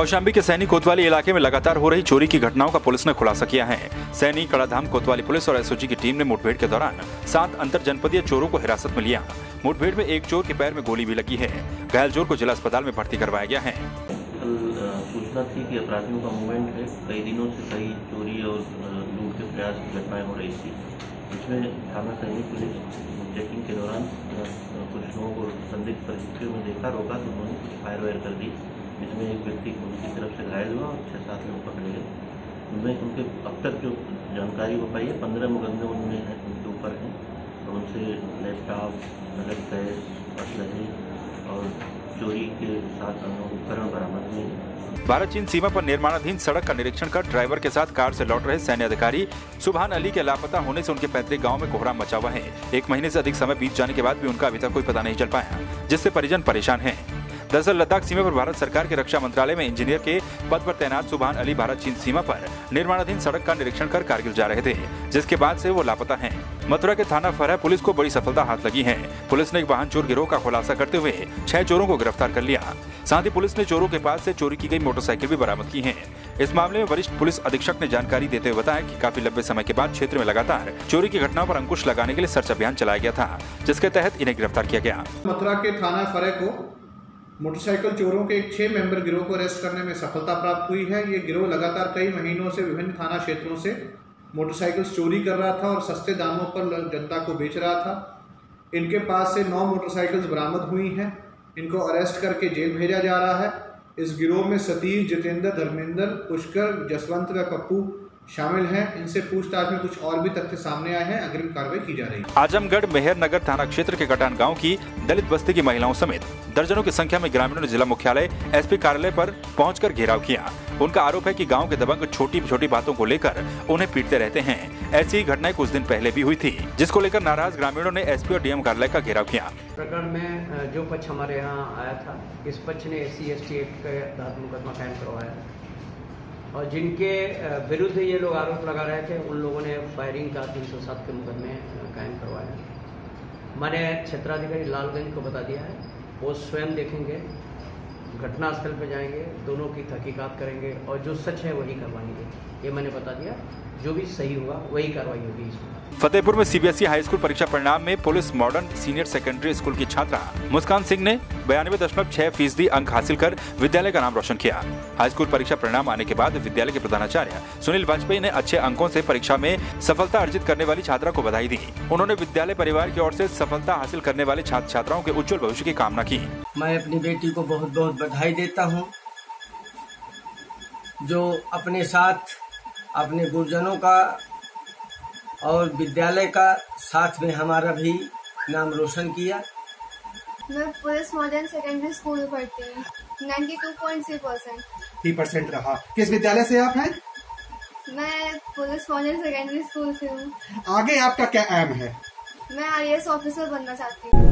कौशाम्बी के सैनी कोतवाली इलाके में लगातार हो रही चोरी की घटनाओं का पुलिस ने खुलासा किया है। सैनी कड़ाधाम कोतवाली पुलिस और एसओजी की टीम ने मुठभेड़ के दौरान 7 अंतर जनपदीय चोरों को हिरासत में लिया। मुठभेड़ में एक चोर के पैर में गोली भी लगी है। घायल चोर को जिला अस्पताल में भर्ती करवाया गया है। कल सूचना थी कि अपराधियों का मूवमेंट है। कई दिनों से कई चोरी और लूट के प्रयास की घटनाएं हो रही थी। इसमें थाना सैनी पुलिस चेकिंग के दौरान कुछ लोगों को संदिग्ध परिस्थितियों में देखा, रोका तो उन्होंने फायर वायर कर दी। इसमें एक व्यक्ति उनकी तरफ से घायल हुआ और 6-7 लोग पकड़े गए। उनमें उनके अब तक जो जानकारी हो पाई है, 15 मुकदमे उनके ऊपर हैं और उनसे लैपटॉप, नगद कैश, असलहे और चोरी के साथ उपकरण बरामद हुए हैं। भारत चीन सीमा पर निर्माणाधीन सड़क का निरीक्षण कर ड्राइवर के साथ कार से लौट रहे सैन्य अधिकारी सुभान अली के लापता होने से उनके पैतृक गांव में कोहरा मचा हुआ है। 1 महीने से अधिक समय बीत जाने के बाद भी उनका अभी तक कोई पता नहीं चल पाया, जिससे परिजन परेशान हैं। दरअसल लद्दाख सीमा पर भारत सरकार के रक्षा मंत्रालय में इंजीनियर के पद पर तैनात सुभान अली भारत चीन सीमा पर निर्माणाधीन सड़क का निरीक्षण कर कारगिल जा रहे थे, जिसके बाद से वो लापता हैं। मथुरा के थाना फरह पुलिस को बड़ी सफलता हाथ लगी है। पुलिस ने एक वाहन चोर गिरोह का खुलासा करते हुए 6 चोरों को गिरफ्तार कर लिया। साथ ही पुलिस ने चोरों के पास से चोरी की गई मोटरसाइकिल भी बरामद की है। इस मामले में वरिष्ठ पुलिस अधीक्षक ने जानकारी देते हुए बताया कि काफी लंबे समय के बाद क्षेत्र में लगातार चोरी की घटनाओं पर अंकुश लगाने के लिए सर्च अभियान चलाया गया था, जिसके तहत इन्हें गिरफ्तार किया गया। मथुरा के थाना फरह को मोटरसाइकिल चोरों के एक 6 मेंबर गिरोह को अरेस्ट करने में सफलता प्राप्त हुई है। ये गिरोह लगातार कई महीनों से विभिन्न थाना क्षेत्रों से मोटरसाइकिल चोरी कर रहा था और सस्ते दामों पर जनता को बेच रहा था। इनके पास से 9 मोटरसाइकिल्स बरामद हुई हैं। इनको अरेस्ट करके जेल भेजा जा रहा है। इस गिरोह में सतीश, जितेंद्र, धर्मेंद्र, पुष्कर, जसवंत व पप्पू शामिल हैं। इनसे पूछताछ में कुछ और भी तथ्य सामने आए हैं। अग्रिम कार्रवाई की जा रही है। आजमगढ़ मेहर नगर थाना क्षेत्र के कटान गांव की दलित बस्ती की महिलाओं समेत दर्जनों की संख्या में ग्रामीणों ने जिला मुख्यालय एसपी कार्यालय पर पहुंचकर घेराव किया। उनका आरोप है कि गांव के दबंग छोटी छोटी बातों को लेकर उन्हें पीटते रहते हैं। ऐसी ही घटनाएं कुछ दिन पहले भी हुई थी, जिसको लेकर नाराज ग्रामीणों ने एसपी और डीएम कार्यालय का घेराव किया। प्रकरण में जो पक्ष हमारे यहाँ आया था, इस पक्ष ने SC/ST एक्ट के तहत मुकदमा कायम करवाया और जिनके विरुद्ध ये लोग आरोप लगा रहे थे, उन लोगों ने फायरिंग का 307 के मुकदमे कायम करवाया। मैंने क्षेत्राधिकारी लालगंज को बता दिया है, वो स्वयं देखेंगे, घटनास्थल पर जाएंगे, दोनों की तहकीकात करेंगे और जो सच है वही करवाएंगे। ये मैंने बता दिया, जो भी सही होगा वही कार्रवाई होगी। फतेहपुर में CBSE हाई स्कूल परीक्षा परिणाम में police modern senior secondary school की छात्रा मुस्कान सिंह ने 92.6% अंक हासिल कर विद्यालय का नाम रोशन किया। हाई स्कूल परीक्षा परिणाम आने के बाद विद्यालय के प्रधानाचार्य सुनील वाजपेयी ने अच्छे अंकों से परीक्षा में सफलता अर्जित करने वाली छात्रा को बधाई दी। उन्होंने विद्यालय परिवार की ओर से सफलता हासिल करने वाले छात्र छात्राओं के उज्जवल भविष्य की कामना की। मैं अपनी बेटी को बहुत बहुत बधाई देता हूँ, जो अपने साथ अपने गुरुजनों का और विद्यालय का साथ में हमारा भी नाम रोशन किया। मैं पुलिस मॉडर्न सेकेंडरी स्कूल में पढ़ती हूँ। 92.6% रहा। किस विद्यालय से आप हैं? मैं पुलिस मॉडर्न सेकेंडरी स्कूल से हूँ। आगे आपका क्या एम है? मैं IAS ऑफिसर बनना चाहती हूँ।